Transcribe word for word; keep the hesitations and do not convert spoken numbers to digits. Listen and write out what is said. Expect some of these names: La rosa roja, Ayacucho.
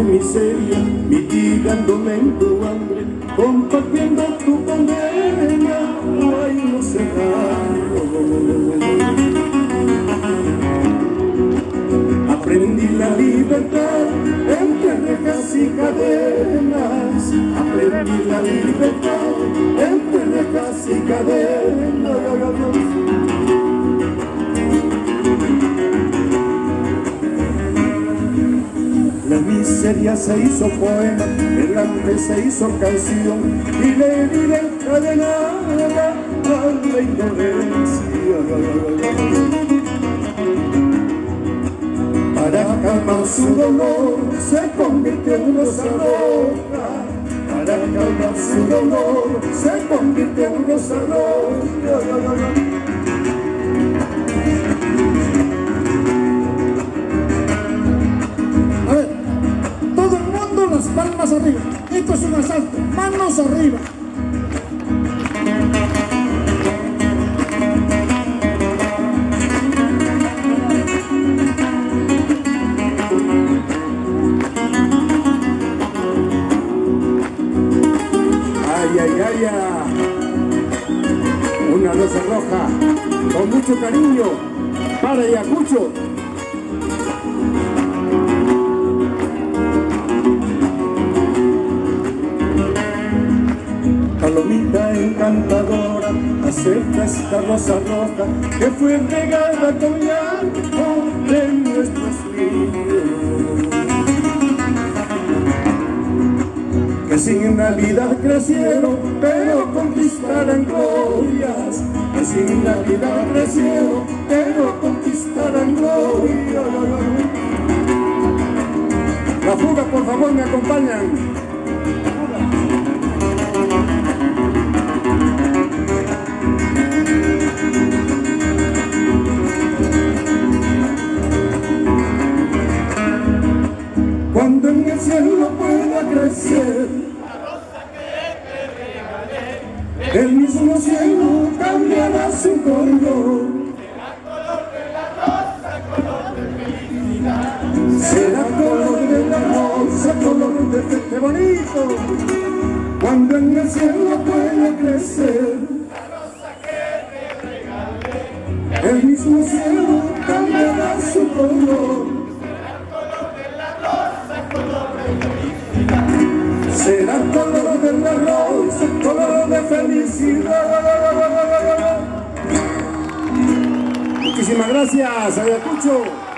tu miseria, mitigándome en tu hambre, compartiendo tu condena, ay, no se da. Aprendí la libertad entre rejas y cadenas, aprendí la libertad entre rejas y cadenas. La miseria se hizo poema, el hambre se hizo canción, y le di la encadenada a la indolencia. Para calmar su dolor se convirtió en rosa roja, para calmar su dolor se convirtió en rosa roja. Palmas arriba, esto es un asalto, manos arriba. Ay, ay, ay, ay. Una rosa roja, con mucho cariño, para Ayacucho. Palomita encantadora, acepta esta rosa roja que fue regada con llanto de nuestros niños, que sin Navidad crecieron pero conquistaran glorias, que sin Navidad crecieron pero conquistaran glorias. La fuga, por favor, me acompañan. Cuando en el cielo pueda crecer la rosa que te regalé, el mismo cielo cambiará su color. Será color de la rosa, color de felicidad. Será color de la rosa, color de fe. ¡Qué bonito! Cuando en el cielo pueda crecer la rosa que te regalé, el mismo cielo cambiará su color. Será color de la rosa, color de felicidad. Muchísimas gracias, Ayacucho.